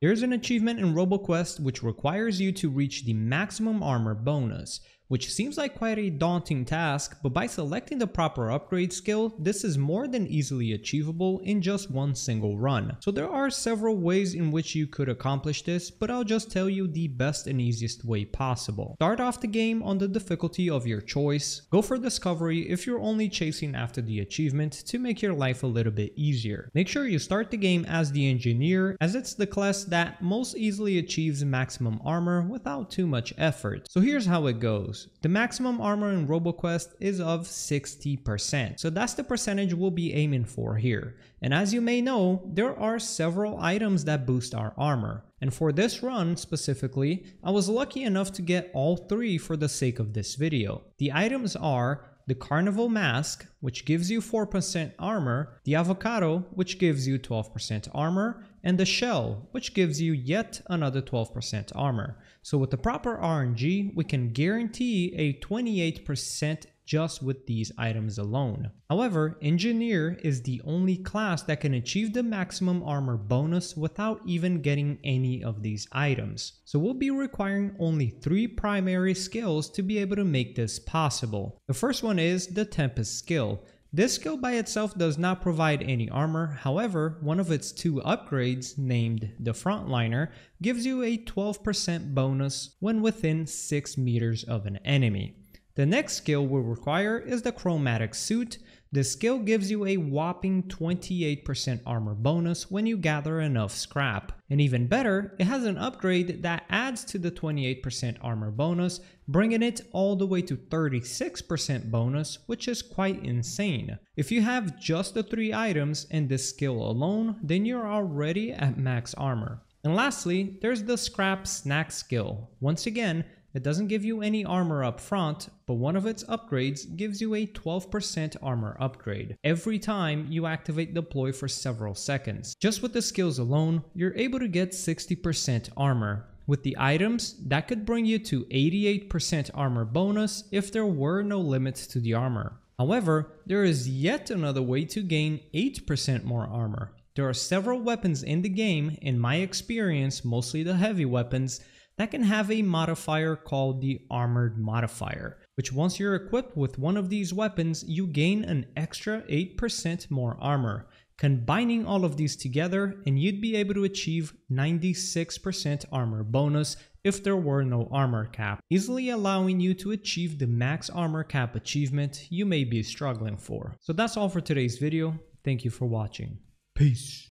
Here's an achievement in RoboQuest which requires you to reach the maximum armor bonus, which seems like quite a daunting task, but by selecting the proper upgrade skill, this is more than easily achievable in just one single run. So there are several ways in which you could accomplish this, but I'll just tell you the best and easiest way possible. Start off the game on the difficulty of your choice. Go for discovery if you're only chasing after the achievement to make your life a little bit easier. Make sure you start the game as the engineer, as it's the class that most easily achieves maximum armor without too much effort. So here's how it goes. The maximum armor in RoboQuest is of 60%, so that's the percentage we'll be aiming for here. And as you may know, there are several items that boost our armor. And for this run specifically, I was lucky enough to get all three for the sake of this video. The items are the Carnival Mask, which gives you 4% armor, the Avocado, which gives you 12% armor, and the Shell, which gives you yet another 12% armor. So with the proper RNG, we can guarantee a 28% just with these items alone. However, Engineer is the only class that can achieve the maximum armor bonus without even getting any of these items. So we'll be requiring only three primary skills to be able to make this possible. The first one is the Tempest skill. This skill by itself does not provide any armor, however, one of its two upgrades, named the Frontliner, gives you a 12% bonus when within 6 meters of an enemy. The next skill we'll require is the Chromatic Suit. This skill gives you a whopping 28% armor bonus when you gather enough scrap. And even better, it has an upgrade that adds to the 28% armor bonus, bringing it all the way to 36% bonus, which is quite insane. If you have just the three items and this skill alone, then you're already at max armor. And lastly, there's the Scrap Snack skill. Once again, it doesn't give you any armor up front, but one of its upgrades gives you a 12% armor upgrade every time you activate deploy for several seconds. Just with the skills alone, you're able to get 60% armor. With the items, that could bring you to 88% armor bonus if there were no limits to the armor. However, there is yet another way to gain 8% more armor. There are several weapons in the game, in my experience, mostly the heavy weapons, that can have a modifier called the Armored Modifier, which once you're equipped with one of these weapons, you gain an extra 8% more armor. Combining all of these together, and you'd be able to achieve 96% armor bonus if there were no armor cap, easily allowing you to achieve the max armor cap achievement you may be struggling for. So that's all for today's video. Thank you for watching. Peace.